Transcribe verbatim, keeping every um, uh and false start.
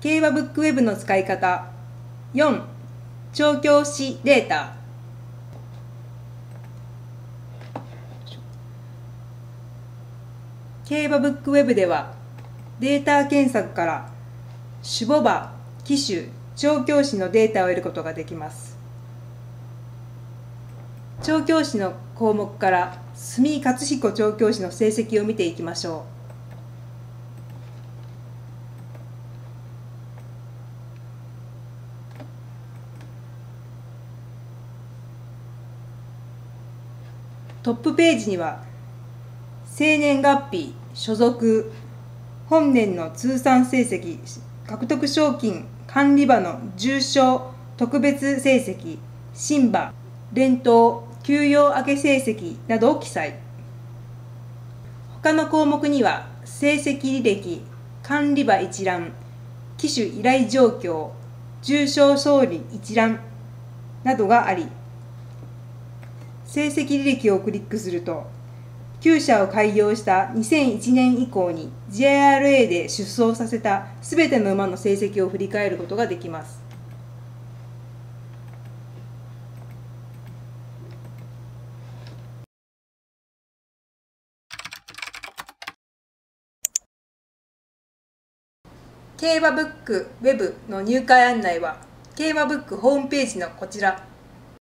競馬ブックウェブの使い方。よん、調教師データ。競馬ブックウェブでは、データ検索から種牡馬、騎手、調教師のデータを得ることができます。調教師の項目から住井勝彦調教師の成績を見ていきましょう。トップページには生年月日、所属、本年の通算成績、獲得賞金、管理馬の重賞、特別成績、新馬、連投、休養明け成績などを記載。他の項目には成績履歴、管理馬一覧、騎手依頼状況、重賞勝利一覧などがあり、成績履歴をクリックすると、きゅう社を開業したにせんいちねん以降に ジェイアールエー で出走させたすべての馬の成績を振り返ることができます。競馬ブックウェブの入会案内は、競馬ブックホームページのこちら。